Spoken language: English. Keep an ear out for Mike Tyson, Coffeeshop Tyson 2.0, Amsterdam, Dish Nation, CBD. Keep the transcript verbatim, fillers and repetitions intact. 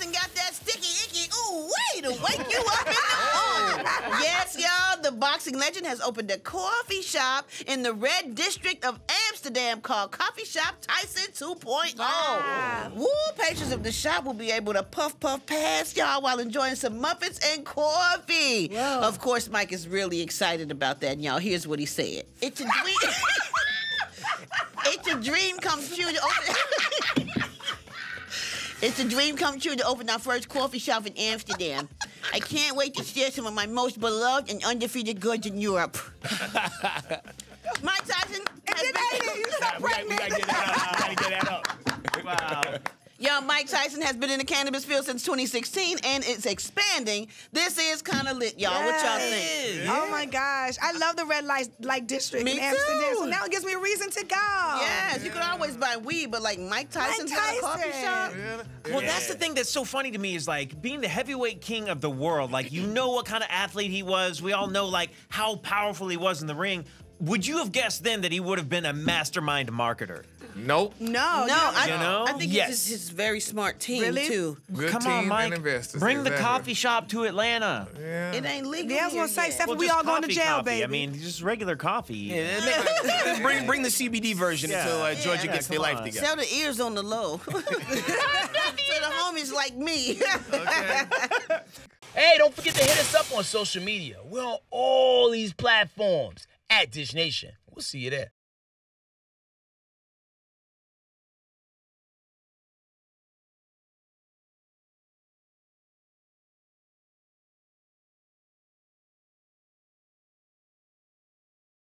Tyson got that sticky icky ooh way to wake you up in the morning. Yes, y'all, the boxing legend has opened a coffee shop in the red district of Amsterdam called Coffee Shop Tyson two point oh. Wow. Woo, patrons of the shop will be able to puff puff past y'all while enjoying some muffins and coffee. Whoa. Of course, Mike is really excited about that, and y'all, here's what he said. It's a dream. It's a dream come true to open... It's a dream come true to open our first coffee shop in Amsterdam. I can't wait to share some of my most beloved and undefeated goods in Europe. Mike Tyson has been... Right, you so pregnant. We gotta, we gotta get that up. We gotta get that up. Wow. Y'all, Mike Tyson has been in the cannabis field since twenty sixteen, and it's expanding. This is kind of lit, y'all. Yes. What y'all think? Yeah. Oh, my gosh. I love the red light, light district me in Amsterdam, too. So now it gives me a reason to go. Yes, yeah. You can always buy weed, but, like, Mike Tyson's Mike Tyson. got a coffee shop? Yeah. Yeah. Well, that's the thing that's so funny to me is, like, being the heavyweight king of the world, like, you know what kind of athlete he was. We all know, like, how powerful he was in the ring. Would you have guessed then that he would have been a mastermind marketer? Nope. No, no. I, you know? I think yes. it's his, his very smart team, really? too. Good Come team on, Mike. And bring exactly. the coffee shop to Atlanta. Yeah. It ain't legal. Yeah, I was going to say, except well, we all going to jail, coffee. baby. I mean, just regular coffee. Yeah, make, bring, bring the C B D version yeah. until uh, yeah, Georgia yeah, gets their on. life together. Sell the ears on the low. To the homies like me. Okay. Hey, don't forget to hit us up on social media. We're on all these platforms at Dish Nation. We'll see you there.